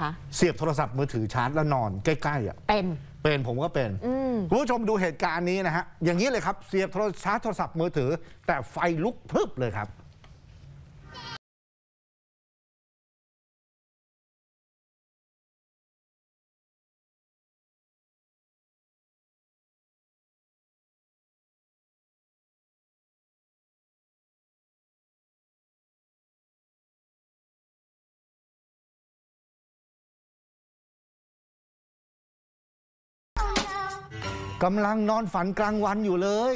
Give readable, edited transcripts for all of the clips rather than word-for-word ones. คะเสียบโทรศัพท์มือถือชาร์จแล้วนอนใกล้ๆอ่ะเป็นผมก็เป็นคุณผู้ชมดูเหตุการณ์นี้นะฮะอย่างนี้เลยครับเสียบชาร์จโทรศัพท์มือถือแต่ไฟลุกพรึบเลยครับกำลังนอนฝันกลางวันอยู่เลย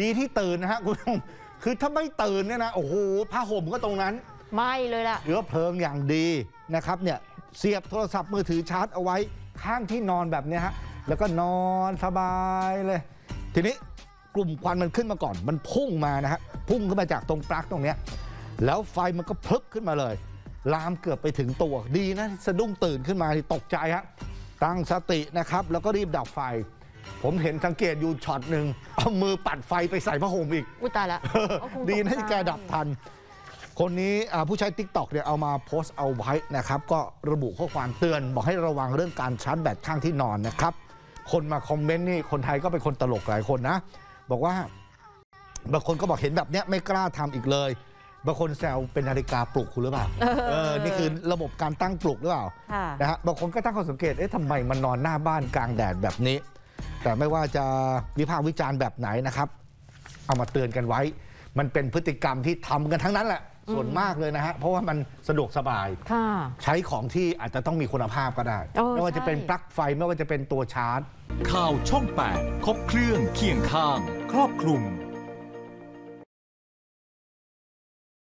ดีที่ตื่นนะฮะคุณผู้ชมคือถ้าไม่ตื่นเนี่ยนะโอ้โหผ้าห่มก็ตรงนั้นไม่เลยล่ะเหลือเพลิงอย่างดีนะครับเนี่ยเสียบโทรศัพท์มือถือชาร์จเอาไว้ข้างที่นอนแบบนี้ฮะแล้วก็นอนสบายเลยทีนี้กลุ่มควันมันขึ้นมาก่อนมันพุ่งมานะฮะพุ่งขึ้นมาจากตรงปลั๊กตรงเนี้ยแล้วไฟมันก็พลึบขึ้นมาเลยลามเกือบไปถึงตัวดีนะสะดุ้งตื่นขึ้นมาตกใจฮะตั้งสตินะครับแล้วก็รีบดับไฟผมเห็นสังเกตอยู่ช็อตหนึ่งเอามือปัดไฟไปใส่ผ้าห่มอีกอุ้ยตายละ ดีนะที่แกดับทันคนนี้ผู้ใช้ TikTok เนี่ยเอามาโพสต์เอาไว้นะครับก็ระบุข้อความเตือนบอกให้ระวังเรื่องการชาร์จแบตข้างที่นอนนะครับคนมาคอมเมนต์นี่คนไทยก็เป็นคนตลกหลายคนนะบอกว่าบางคนก็บอกเห็นแบบเนี้ยไม่กล้าทำอีกเลยบางคนแซวเป็นนาฬิกาปลุกคุณหรือเปล่านี่คือระบบการตั้งปลุกหรือเปล่านะฮะบางคนก็ตั้งข้อสังเกตเอ๊ะทำไมมันนอนหน้าบ้านกลางแดดแบบนี้แต่ไม่ว่าจะวิพากษ์วิจารณ์แบบไหนนะครับเอามาเตือนกันไว้มันเป็นพฤติกรรมที่ทำกันทั้งนั้นแหละส่วนมากเลยนะฮะเพราะว่ามันสะดวกสบายใช้ของที่อาจจะต้องมีคุณภาพก็ได้ไม่ว่าจะเป็นปลั๊กไฟไม่ว่าจะเป็นตัวชาร์จข่าวช่อง 8ครบเครื่องเคียงข้างครอบคลุม